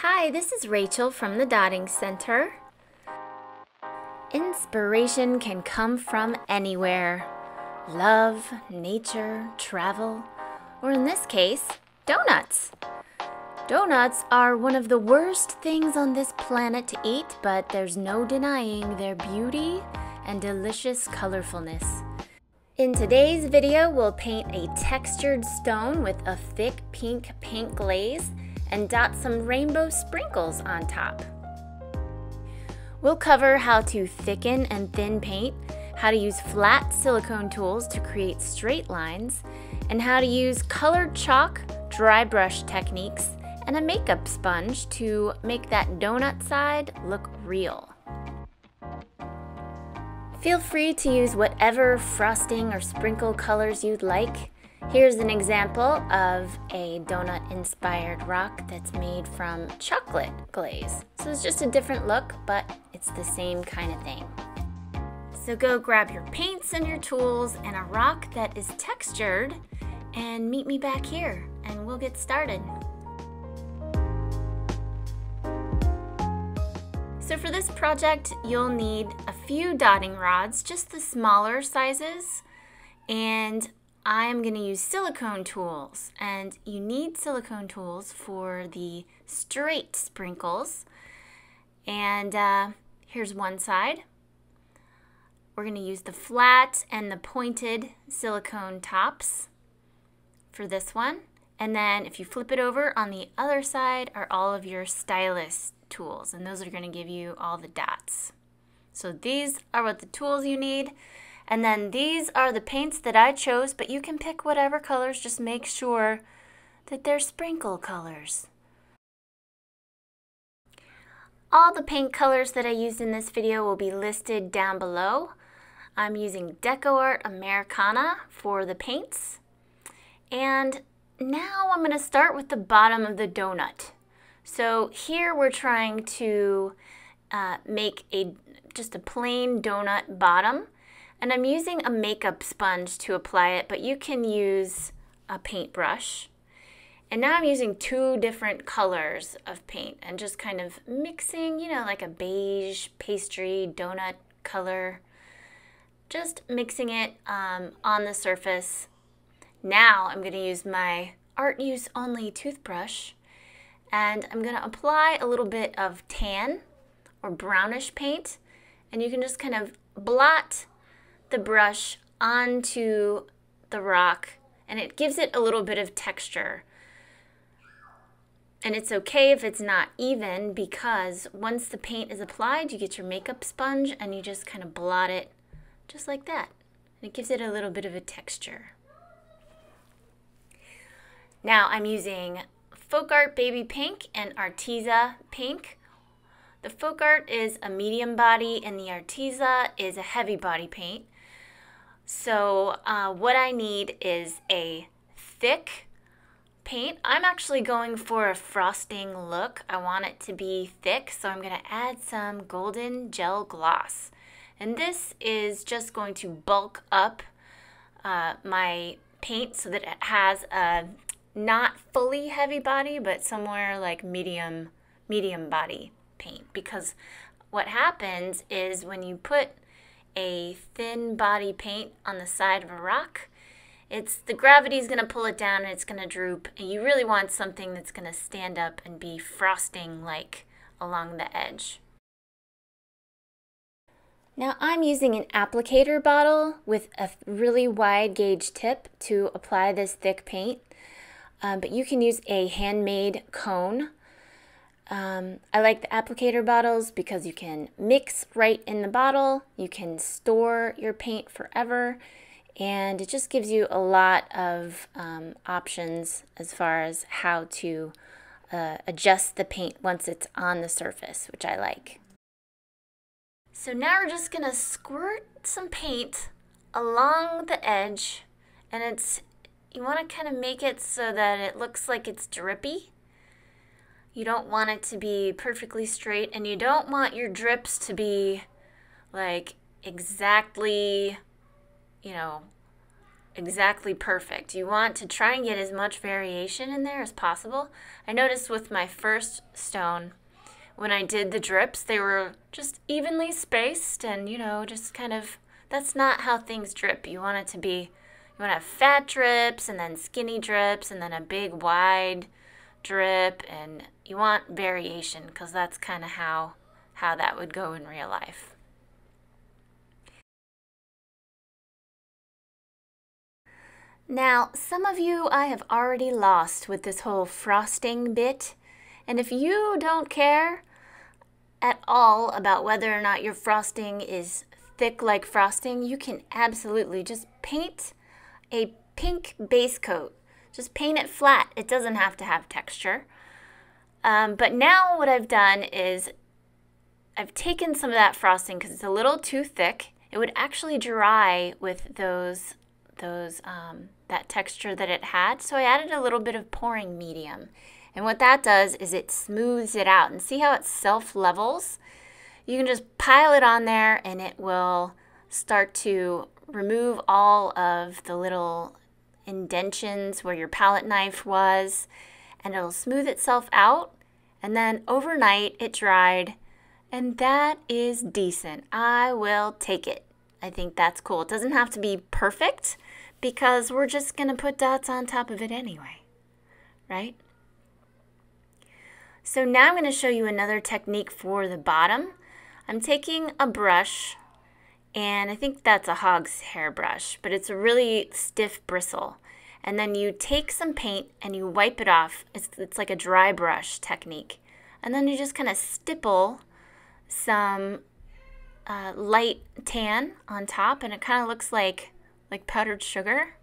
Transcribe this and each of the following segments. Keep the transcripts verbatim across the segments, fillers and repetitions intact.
Hi, this is Rachel from The Dotting Center. Inspiration can come from anywhere. Love, nature, travel, or in this case, donuts. Donuts are one of the worst things on this planet to eat, but there's no denying their beauty and delicious colorfulness. In today's video, we'll paint a textured stone with a thick pink paint glaze and dot some rainbow sprinkles on top. We'll cover how to thicken and thin paint, how to use flat silicone tools to create straight lines, and how to use colored chalk, dry brush techniques, and a makeup sponge to make that donut side look real. Feel free to use whatever frosting or sprinkle colors you'd like. Here's an example of a donut-inspired rock that's made from chocolate glaze. So it's just a different look, but it's the same kind of thing. So go grab your paints and your tools and a rock that is textured and meet me back here and we'll get started. So for this project, you'll need a few dotting rods, just the smaller sizes, and I'm gonna use silicone tools. And you need silicone tools for the straight sprinkles. And uh, here's one side. We're gonna use the flat and the pointed silicone tops for this one. And then if you flip it over on the other side are all of your stylus tools, and those are going to give you all the dots. So these are what the tools you need, and then these are the paints that I chose, but you can pick whatever colors, just make sure that they're sprinkle colors. All the paint colors that I used in this video will be listed down below. I'm using DecoArt Americana for the paints, and now I'm going to start with the bottom of the donut. So here we're trying to uh, make a just a plain donut bottom, and I'm using a makeup sponge to apply it, but you can use a paintbrush. And now I'm using two different colors of paint and just kind of mixing, you know, like a beige pastry donut color, just mixing it um, on the surface. Now I'm going to use my art use only toothbrush, and I'm going to apply a little bit of tan or brownish paint, and you can just kind of blot the brush onto the rock, and it gives it a little bit of texture. And it's okay if it's not even, because once the paint is applied, you get your makeup sponge and you just kind of blot it just like that. And it gives it a little bit of a texture. Now I'm using Folk Art Baby Pink and Arteza Pink. The Folk Art is a medium body and the Arteza is a heavy body paint. So uh, what I need is a thick paint. I'm actually going for a frosting look. I want it to be thick, so I'm going to add some golden gel gloss. And this is just going to bulk up uh, my paint so that it has a not fully heavy body, but somewhere like medium medium body paint, because what happens is when you put a thin body paint on the side of a rock, it's the gravity is going to pull it down and it's going to droop, and you really want something that's going to stand up and be frosting like along the edge. Now I'm using an applicator bottle with a really wide gauge tip to apply this thick paint. Um, but you can use a handmade cone. Um, I like the applicator bottles because you can mix right in the bottle, you can store your paint forever, and it just gives you a lot of um, options as far as how to uh, adjust the paint once it's on the surface, which I like. So now we're just going to squirt some paint along the edge, and it's you want to kind of make it so that it looks like it's drippy. You don't want it to be perfectly straight, and you don't want your drips to be like exactly, you know, exactly perfect. You want to try and get as much variation in there as possible. I noticed with my first stone, when I did the drips, they were just evenly spaced and, you know, just kind of, that's not how things drip. You want it to be, you want to have fat drips and then skinny drips and then a big wide drip, and you want variation because that's kind of how, how that would go in real life. Now, some of you I have already lost with this whole frosting bit, and if you don't care at all about whether or not your frosting is thick like frosting, you can absolutely just paint a pink base coat. Just paint it flat. It doesn't have to have texture. Um, but now what I've done is I've taken some of that frosting because it's a little too thick. It would actually dry with those those um, that texture that it had, so I added a little bit of pouring medium, and what that does is it smooths it out, and see how it self levels? You can just pile it on there and it will start to remove all of the little indentions where your palette knife was, and it'll smooth itself out, and then overnight it dried, and that is decent. I will take it. I think that's cool. It doesn't have to be perfect, because we're just going to put dots on top of it anyway, right? So now I'm going to show you another technique for the bottom. I'm taking a brush, and I think that's a hog's hair brush, but it's a really stiff bristle. And then you take some paint and you wipe it off. It's, it's like a dry brush technique. And then you just kind of stipple some uh, light tan on top, and it kind of looks like like powdered sugar.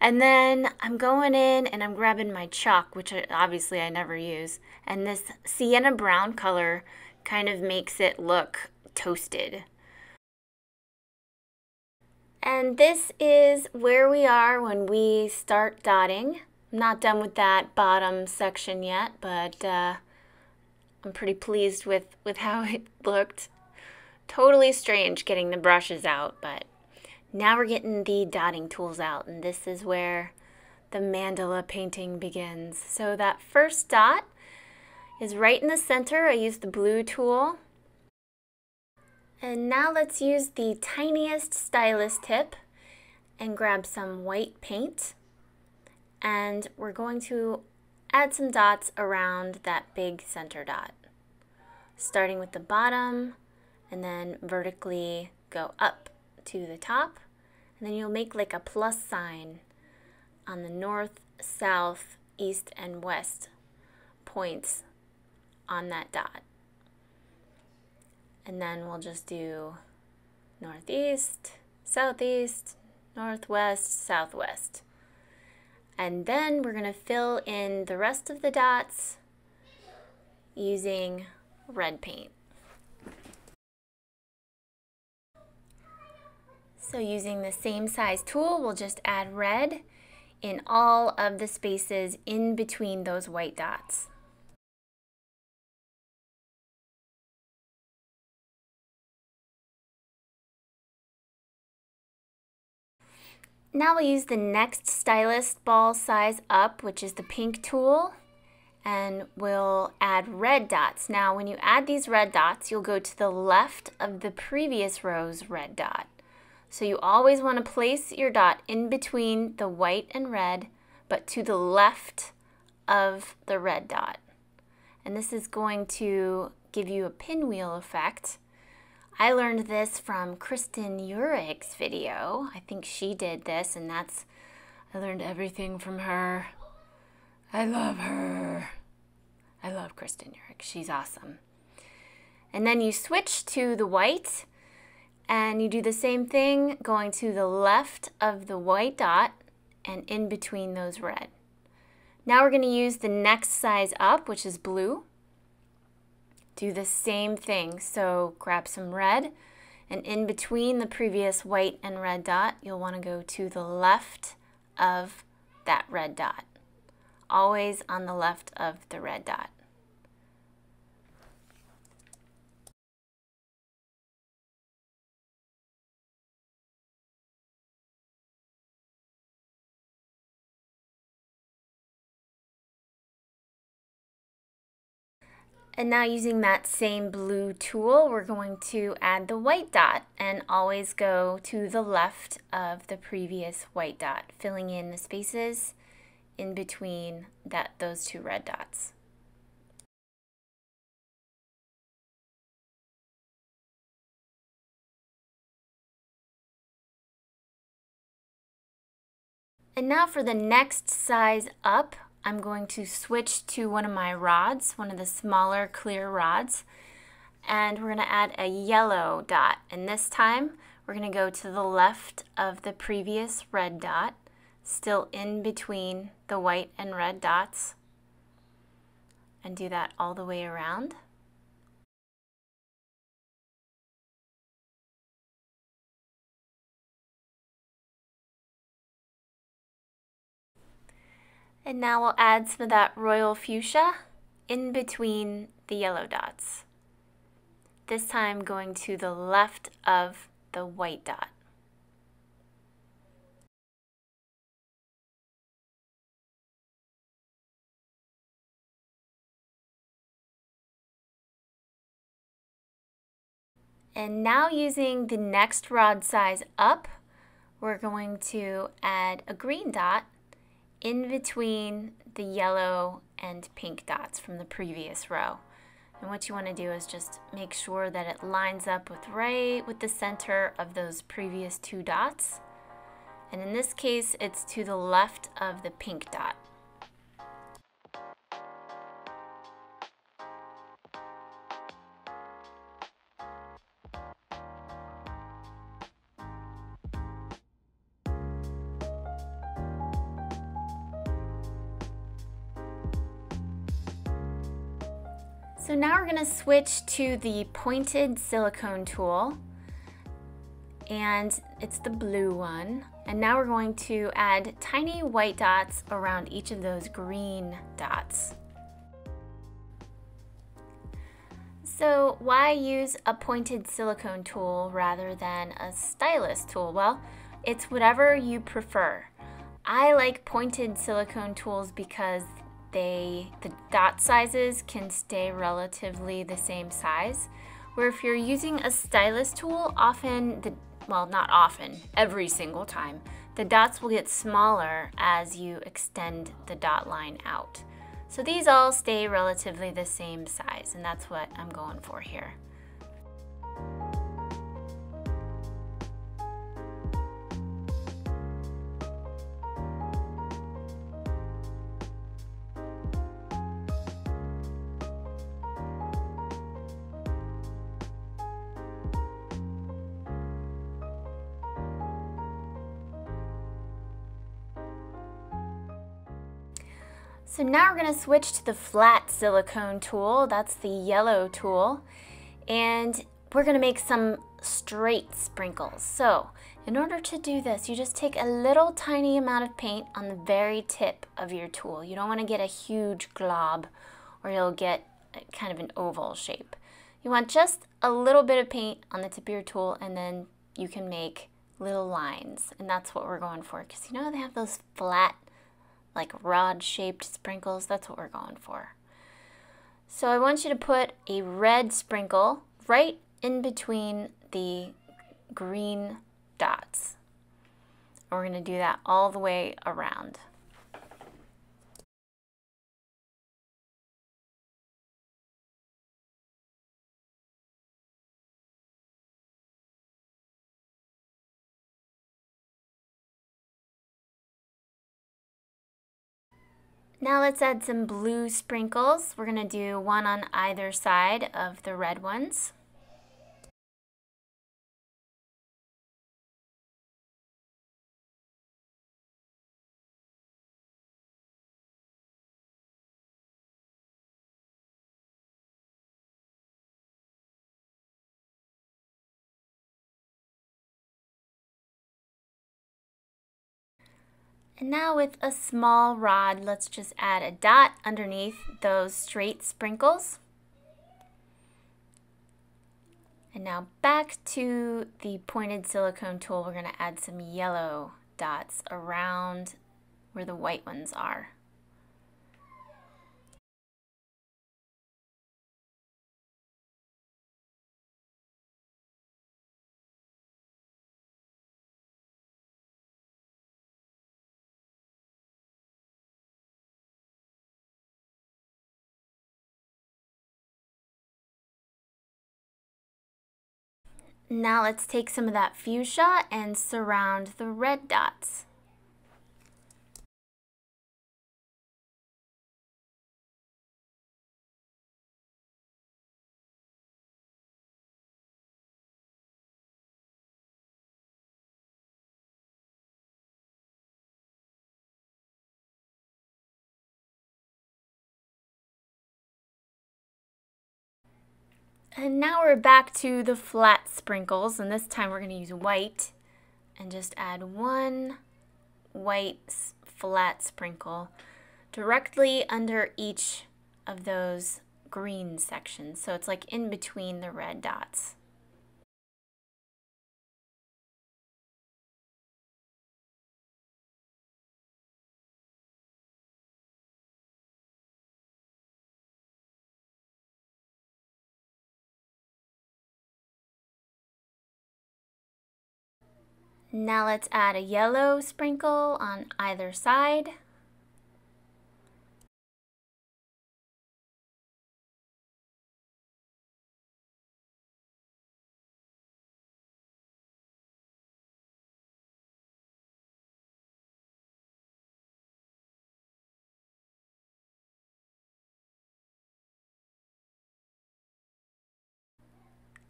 And then I'm going in and I'm grabbing my chalk, which I, obviously I never use, and this sienna brown color kind of makes it look toasted. And this is where we are when we start dotting. I'm not done with that bottom section yet, but uh, I'm pretty pleased with, with how it looked. Totally strange getting the brushes out, but now we're getting the dotting tools out, and this is where the mandala painting begins. So that first dot is right in the center. I used the blue tool. And now let's use the tiniest stylus tip and grab some white paint. And we're going to add some dots around that big center dot, starting with the bottom and then vertically go up to the top. And then you'll make like a plus sign on the north, south, east, and west points on that dot. And then we'll just do northeast, southeast, northwest, southwest. And then we're going to fill in the rest of the dots using red paint. So using the same size tool, we'll just add red in all of the spaces in between those white dots. Now we'll use the next stylus ball size up, which is the pink tool, and we'll add red dots. Now when you add these red dots, you'll go to the left of the previous row's red dot. So you always want to place your dot in between the white and red, but to the left of the red dot. And this is going to give you a pinwheel effect. I learned this from Kristen Urich's video. I think she did this, and that's, I learned everything from her. I love her. I love Kristen Urich. She's awesome. And then you switch to the white, and you do the same thing, going to the left of the white dot and in between those red. Now we're going to use the next size up, which is blue. Do the same thing. So grab some red, and in between the previous white and red dot, you'll want to go to the left of that red dot. Always on the left of the red dot. And now using that same blue tool, we're going to add the white dot and always go to the left of the previous white dot, filling in the spaces in between that those two red dots. And now for the next size up, I'm going to switch to one of my rods, one of the smaller clear rods, and we're gonna add a yellow dot. And this time, we're gonna go to the left of the previous red dot, still in between the white and red dots, and do that all the way around. And now we'll add some of that royal fuchsia in between the yellow dots. This time going to the left of the white dot. And now using the next rod size up, we're going to add a green dot in between the yellow and pink dots from the previous row. And what you want to do is just make sure that it lines up with right with the center of those previous two dots. And in this case, it's to the left of the pink dot. So now we're gonna switch to the pointed silicone tool, and it's the blue one. And now we're going to add tiny white dots around each of those green dots. So why use a pointed silicone tool rather than a stylus tool? Well, it's whatever you prefer. I like pointed silicone tools because They, the dot sizes can stay relatively the same size, where if you're using a stylus tool, often, the, well not often, every single time, the dots will get smaller as you extend the dot line out. So these all stay relatively the same size, and that's what I'm going for here. So now we're gonna switch to the flat silicone tool, that's the yellow tool, and we're gonna make some straight sprinkles. So in order to do this, you just take a little tiny amount of paint on the very tip of your tool. You don't wanna get a huge glob or you'll get kind of an oval shape. You want just a little bit of paint on the tip of your tool, and then you can make little lines, and that's what we're going for, because you know they have those flat like rod-shaped sprinkles. That's what we're going for. So I want you to put a red sprinkle right in between the green dots. And we're gonna do that all the way around. Now let's add some blue sprinkles. We're gonna do one on either side of the red ones. And now with a small rod, let's just add a dot underneath those straight sprinkles. And now back to the pointed silicone tool, we're going to add some yellow dots around where the white ones are. Now let's take some of that fuchsia and surround the red dots. And now we're back to the flat sprinkles, and this time we're going to use white and just add one white flat sprinkle directly under each of those green sections. So it's like in between the red dots. Now let's add a yellow sprinkle on either side.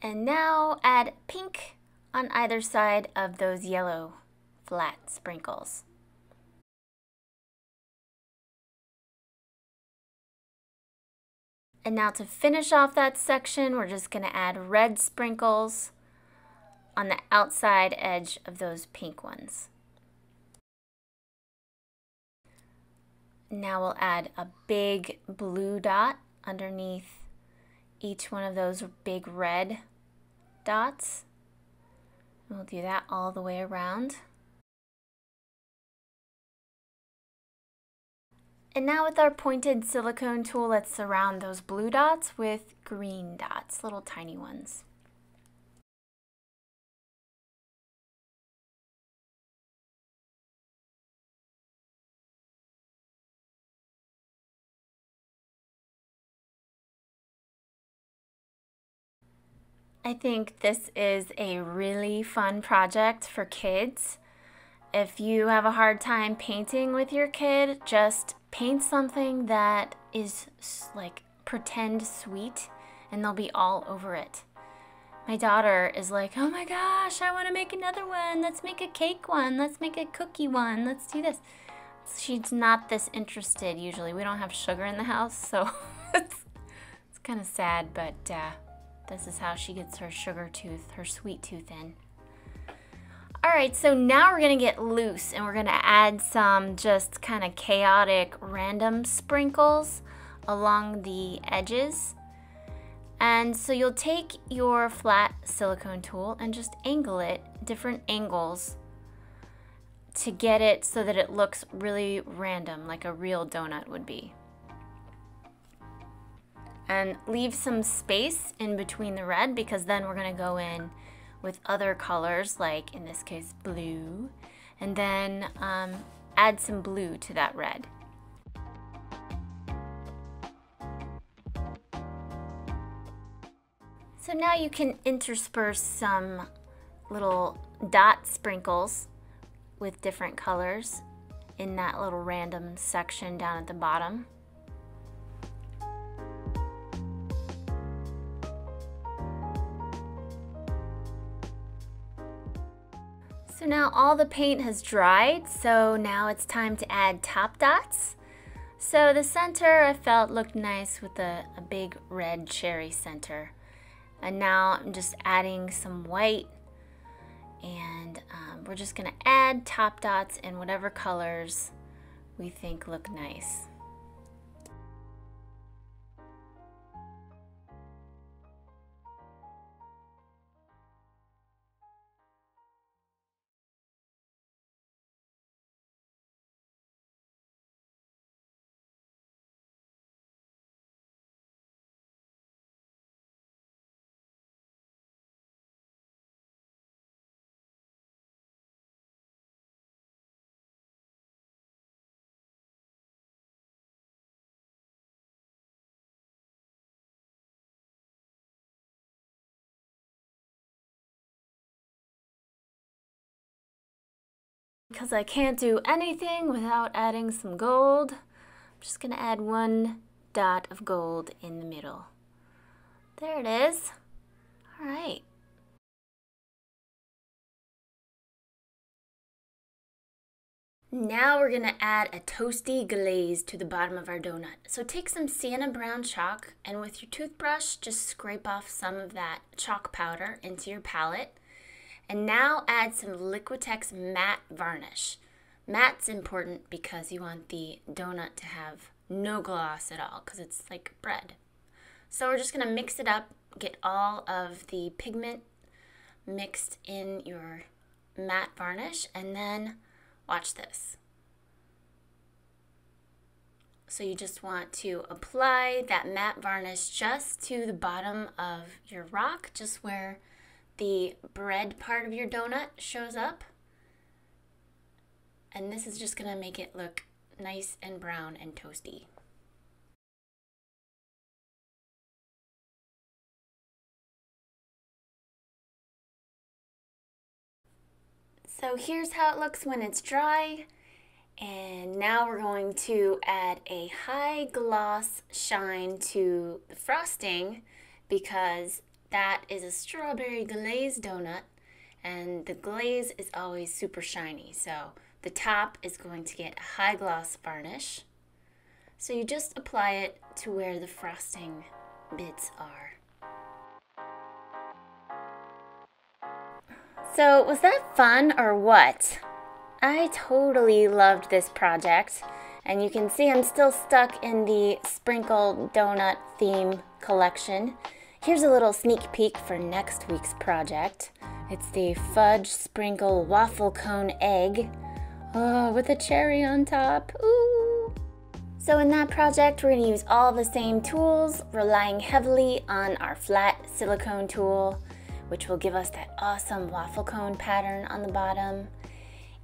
And now add pink on either side of those yellow flat sprinkles. And now to finish off that section, we're just going to add red sprinkles on the outside edge of those pink ones. Now we'll add a big blue dot underneath each one of those big red dots. We'll do that all the way around. And now with our pointed silicone tool, let's surround those blue dots with green dots, little tiny ones. I think this is a really fun project for kids. If you have a hard time painting with your kid, just paint something that is like pretend sweet and they'll be all over it. My daughter is like, oh my gosh, I want to make another one. Let's make a cake one. Let's make a cookie one. Let's do this. She's not this interested usually. We don't have sugar in the house, so it's, it's kind of sad, but uh, this is how she gets her sugar tooth, her sweet tooth in. All right, so now we're gonna get loose and we're gonna add some just kind of chaotic random sprinkles along the edges. And so you'll take your flat silicone tool and just angle it, different angles, to get it so that it looks really random, like a real donut would be. And leave some space in between the red, because then we're gonna go in with other colors, like in this case blue, and then um, add some blue to that red. So now you can intersperse some little dot sprinkles with different colors in that little random section down at the bottom. So now all the paint has dried, so now it's time to add top dots. So the center I felt looked nice with a, a big red cherry center. And now I'm just adding some white, and um, we're just gonna add top dots in whatever colors we think look nice. because I can't do anything without adding some gold, I'm just gonna add one dot of gold in the middle. There it is. All right. Now we're gonna add a toasty glaze to the bottom of our donut. So take some sienna brown chalk and with your toothbrush, just scrape off some of that chalk powder into your palette. And now add some Liquitex matte varnish. Matte's important because you want the donut to have no gloss at all because it's like bread. So we're just gonna mix it up, get all of the pigment mixed in your matte varnish, and then watch this. So you just want to apply that matte varnish just to the bottom of your rock, just where the bread part of your donut shows up. And this is just gonna make it look nice and brown and toasty. So here's how it looks when it's dry. And now we're going to add a high gloss shine to the frosting because that is a strawberry glaze donut and the glaze is always super shiny. So the top is going to get a high gloss varnish. So you just apply it to where the frosting bits are. So was that fun or what? I totally loved this project, and you can see I'm still stuck in the sprinkle donut theme collection. Here's a little sneak peek for next week's project. It's the fudge sprinkle waffle cone egg, oh, with a cherry on top. Ooh! So in that project, we're gonna use all the same tools, relying heavily on our flat silicone tool, which will give us that awesome waffle cone pattern on the bottom.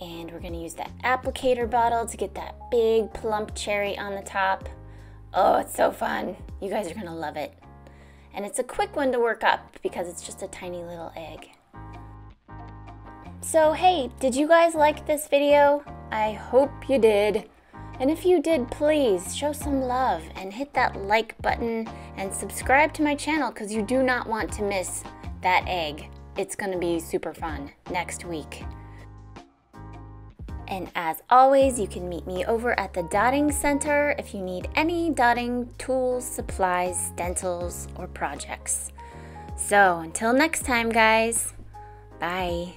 And we're gonna use that applicator bottle to get that big plump cherry on the top. Oh, it's so fun. You guys are gonna love it. And it's a quick one to work up because it's just a tiny little egg. So hey, did you guys like this video? I hope you did. And if you did, please show some love and hit that like button and subscribe to my channel because you do not want to miss that egg. It's gonna be super fun next week. And as always, you can meet me over at the Dotting Center if you need any dotting tools, supplies, stencils, or projects. So until next time, guys, bye.